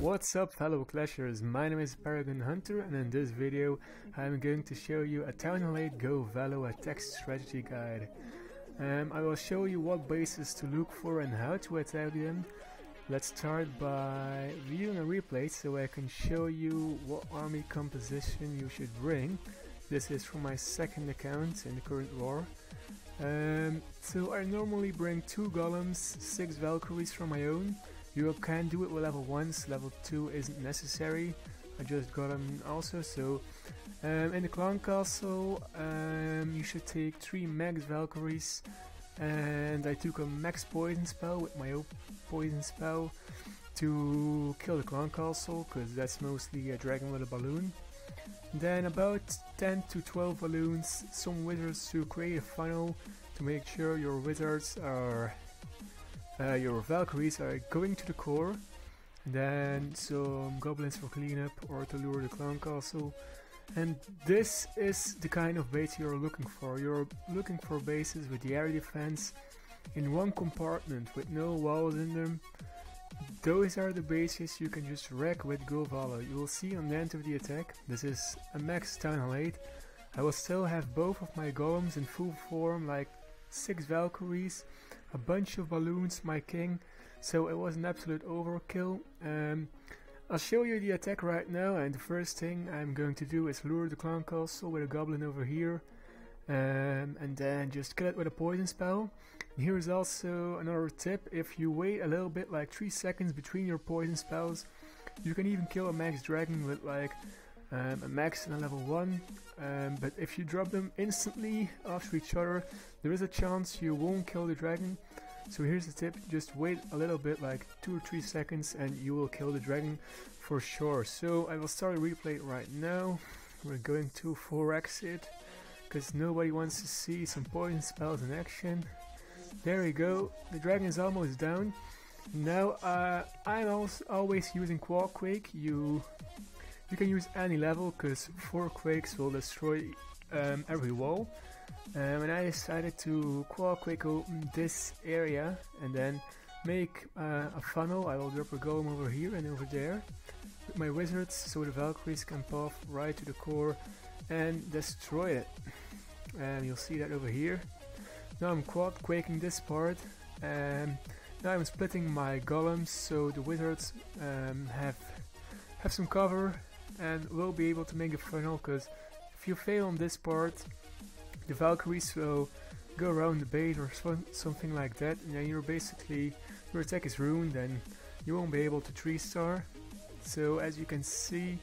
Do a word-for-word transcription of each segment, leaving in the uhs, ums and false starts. What's up fellow clashers, my name is Paragon Hunter and in this video I'm going to show you a Town Late GoVaLo attack strategy guide. Um, I will show you what bases to look for and how to attack them. Let's start by viewing a replay so I can show you what army composition you should bring. This is from my second account in the current war. Um, so I normally bring two golems, six valkyries from my own. You can do it with level ones, level two isn't necessary, I just got them also, so... Um, in the clan castle, um, you should take three max valkyries, and I took a max poison spell with my own poison spell to kill the clan castle, because that's mostly a dragon with a balloon. Then about ten to twelve balloons, some wizards to create a funnel to make sure your wizards are... Uh, your Valkyries are going to the core, then some goblins for cleanup or to lure the clan castle, and this is the kind of base you're looking for. You're looking for bases with the air defense in one compartment with no walls in them. Those are the bases you can just wreck with GoVaLo. You will see on the end of the attack, this is a max Town Hall eight, I will still have both of my golems in full form, like six Valkyries, a bunch of balloons, my king, so it was an absolute overkill. Um, I'll show you the attack right now, and the first thing I'm going to do is lure the clan castle with a goblin over here, um, and then just kill it with a poison spell. And here is also another tip: if you wait a little bit, like three seconds between your poison spells, you can even kill a max dragon with like Um, a max and a level one, um, but if you drop them instantly after each other, there is a chance you won't kill the dragon. So here's the tip, just wait a little bit, like two or three seconds, and you will kill the dragon for sure. So I will start a replay right now. We're going to four X it, because nobody wants to see some poison spells in action. There we go, the dragon is almost down. Now uh, I'm also always using Quadquake. You You can use any level, because four quakes will destroy um, every wall. Um, and I decided to quadquake open this area and then make uh, a funnel. I will drop a golem over here and over there with my wizards, so the Valkyries can pop right to the core and destroy it. And you'll see that over here. Now I'm quadquaking this part. Um, now I'm splitting my golems, so the wizards um, have have some cover and will be able to make a funnel, because if you fail on this part, the Valkyries will go around the base or so, something like that, and then you're basically, your attack is ruined and you won't be able to three star. So as you can see,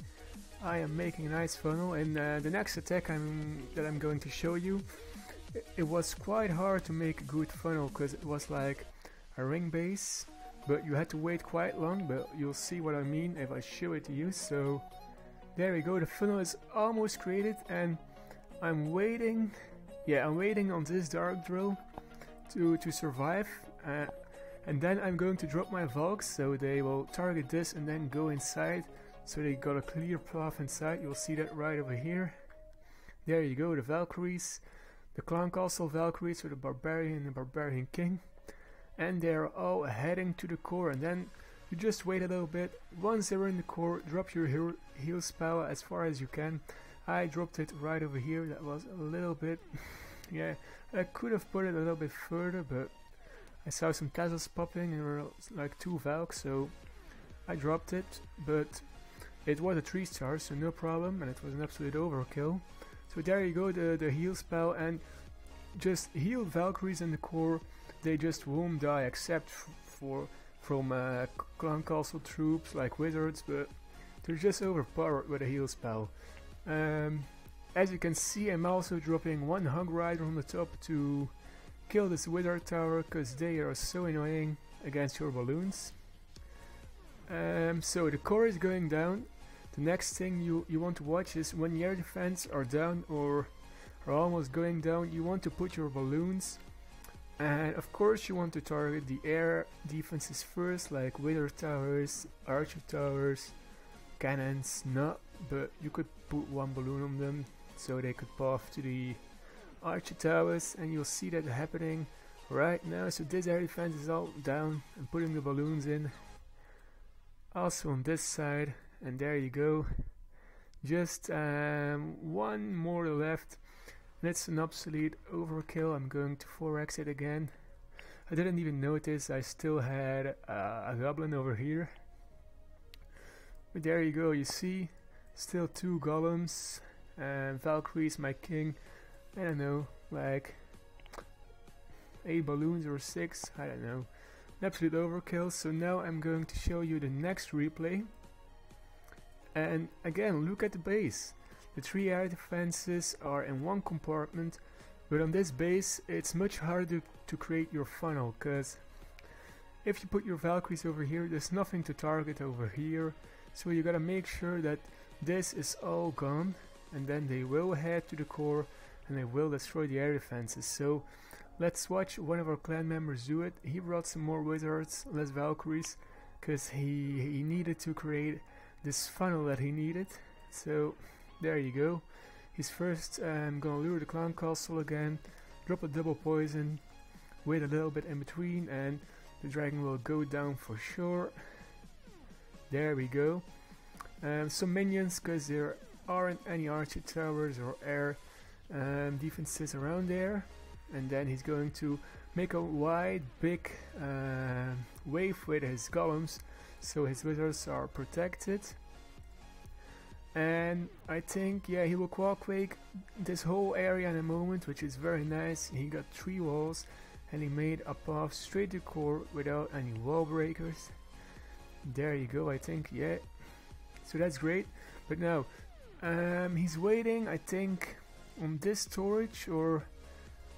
I am making a nice funnel, and uh, the next attack I'm, that I'm going to show you, it, it was quite hard to make a good funnel, because it was like a ring base, but you had to wait quite long, but you'll see what I mean if I show it to you. So there we go, the funnel is almost created, and I'm waiting, yeah, I'm waiting on this dark drill to, to survive, uh, and then I'm going to drop my Valks, so they will target this and then go inside, so they got a clear path inside. You'll see that right over here. There you go, the Valkyries, the clan castle Valkyries with the Barbarian and the Barbarian King, and they're all heading to the core, and then you just wait a little bit. Once they're in the core, drop your heal, heal spell as far as you can. I dropped it right over here, that was a little bit... yeah, I could have put it a little bit further, but I saw some castles popping and there were like two Valks, so I dropped it, but it was a three star, so no problem, and it was an absolute overkill. So there you go, the, the heal spell, and just heal Valkyries in the core. They just won't die, except for from uh, clan castle troops like wizards, but they're just overpowered with a heal spell. Um, as you can see, I'm also dropping one hung rider on the top to kill this wizard tower, because they are so annoying against your balloons. Um, so the core is going down. The next thing you, you want to watch is when your defense are down or are almost going down, you want to put your balloons. And of course you want to target the air defenses first, like wizard towers, archer towers, cannons, not, but you could put one balloon on them so they could path to the archer towers, and you'll see that happening Right now, so this air defense is all down. I'm putting the balloons in. Also on this side, and there you go. Just um, one more left. That's an obsolete overkill. I'm going to four X it again. I didn't even notice I still had uh, a goblin over here. But there you go, you see, still two golems, and Valkyrie's my king. I don't know, like eight balloons or six, I don't know. Absolute overkill. So now I'm going to show you the next replay. And again, look at the base. The three air defenses are in one compartment, but on this base it's much harder to create your funnel, because if you put your Valkyries over here, there's nothing to target over here, so you gotta make sure that this is all gone, and then they will head to the core and they will destroy the air defenses. So let's watch one of our clan members do it. He brought some more wizards, less Valkyries, because he, he needed to create this funnel that he needed. So there you go. His first, I'm um, gonna lure the clan castle again, drop a double poison, wait a little bit in between, and the dragon will go down for sure. There we go. Um, some minions, because there aren't any archer towers or air um, defenses around there. And then he's going to make a wide, big uh, wave with his golems, so his wizards are protected. And I think, yeah, he will quake this whole area in a moment, which is very nice. He got three walls, and he made a path straight to core without any wall breakers. There you go, I think, yeah. So that's great. But now, um, he's waiting, I think, on this storage, or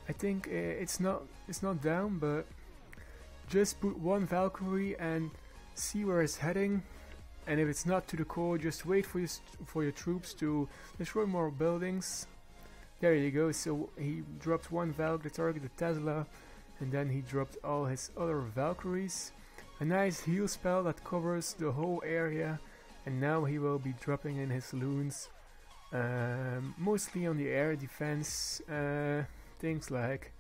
I think uh, it's not it's not down, but just put one Valkyrie and see where it's heading. And if it's not to the core, just wait for your for your troops to destroy more buildings. There you go. So he dropped one Valk to target the Tesla, and then he dropped all his other Valkyries. A nice heal spell that covers the whole area, and now he will be dropping in his loons, um, mostly on the air defense. Uh, Things like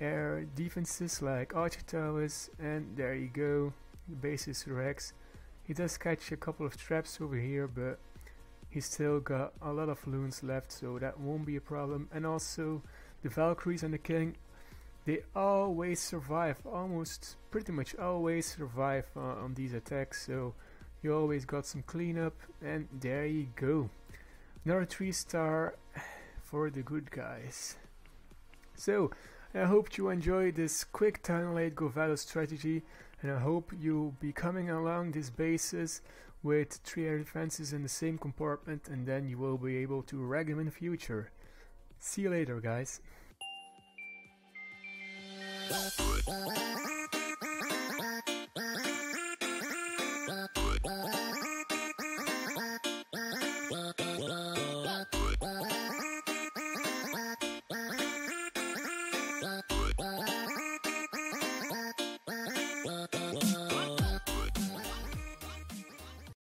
air defenses like archer towers, and there you go, the base is Rex. He does catch a couple of traps over here, but he's still got a lot of loons left, so that won't be a problem. And also the Valkyries and the king, they always survive, almost pretty much always survive uh, on these attacks, so you always got some cleanup. And there you go, another three star for the good guys. So, I hope you enjoyed this quick time late GoVaLo strategy, and I hope you'll be coming along these bases with three air defenses in the same compartment, and then you will be able to wreck them in the future. See you later, guys.